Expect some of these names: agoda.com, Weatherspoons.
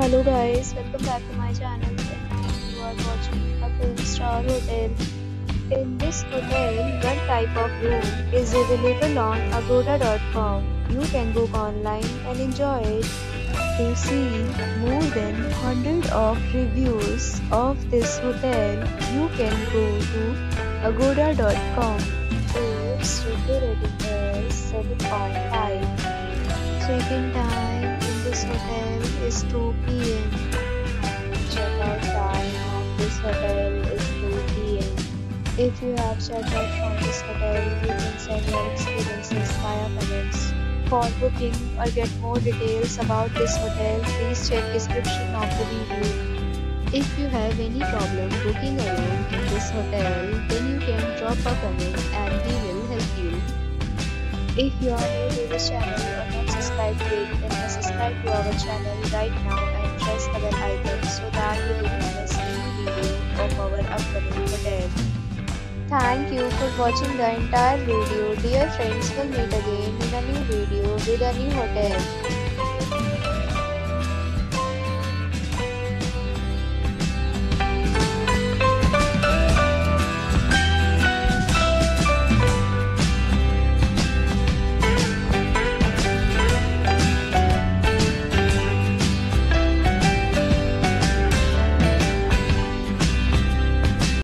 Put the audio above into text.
Hello guys, welcome back to my channel. You are watching a 5-star hotel. In this hotel, one type of room is available on agoda.com. You can book online and enjoy it. To see more than 100 of reviews of this hotel, you can go to agoda.com. Its review rating is 7.5. Check-in time in this hotel is 2 p.m. Check-out time of this hotel is 2 p.m. If you have checked out from this hotel, you can send your experiences via comments. For booking or get more details about this hotel, please check description of the review. If you have any problem booking a room in this hotel, then you can drop a comment and we will help you. If you are new to this channel or not subscribed yet, then subscribe to our channel right now and press the bell icon so that you will never miss any video of our upcoming hotel. Thank you for watching the entire video. Dear friends, we'll meet again in a new video with a new hotel.